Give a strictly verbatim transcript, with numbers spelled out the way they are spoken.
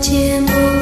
节目。